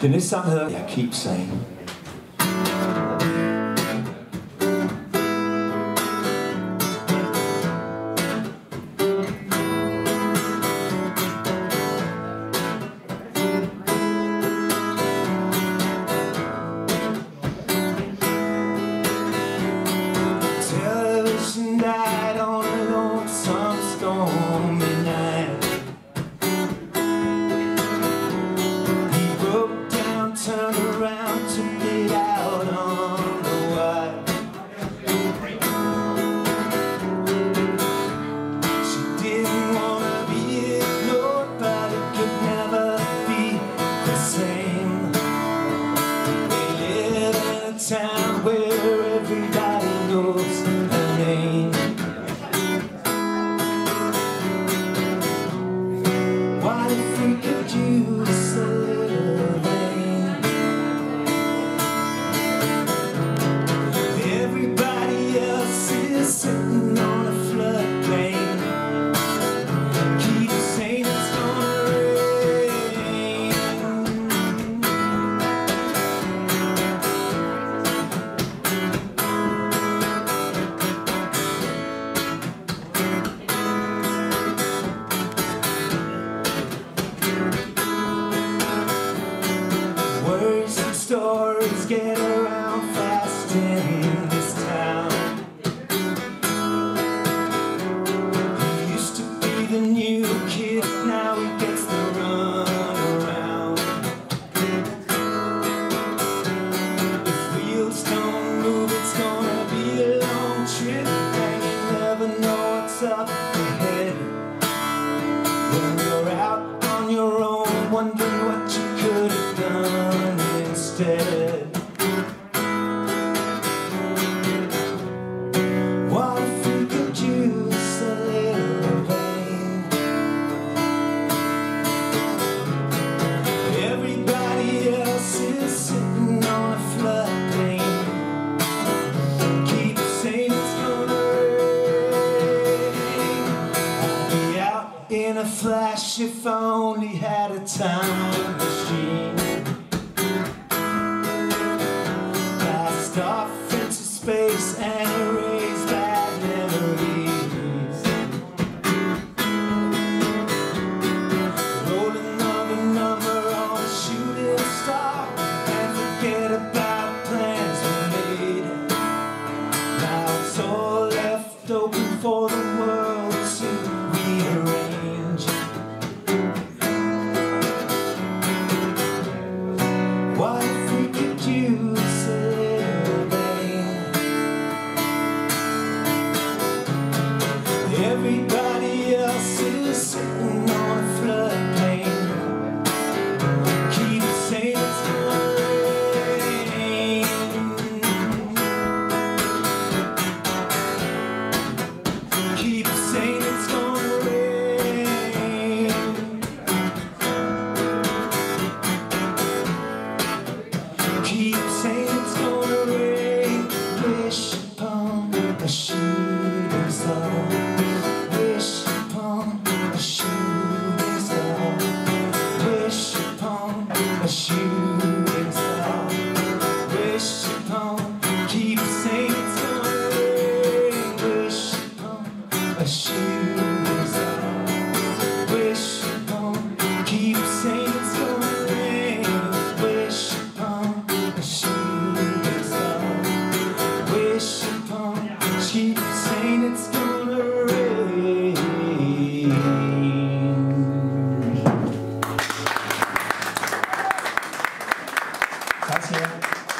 Then this song here, yeah, keep saying. Stories get around fast in this town. He used to be the new kid, now he gets the runaround. If wheels don't move, it's gonna be a long trip, and you never know what's up ahead. When you're out on your own, wondering what you could have done instead. What if we could use a little pain? Everybody else is sitting on a floodplain. Keep saying it's gonna rain. I'd be out in a flash if I only had a time machine. Off into space and erase bad memories. Roll another number on the shooting star and forget about plans we made. Now it's all left open for the world to rearrange. What if we could use it? Everybody else is sitting on a floodplain. Keep saying it's gonna rain. Keep saying it's gonna rain. Keep saying it's gonna rain. Wish upon a shooting star. Shooting star, wish upon a shooting star.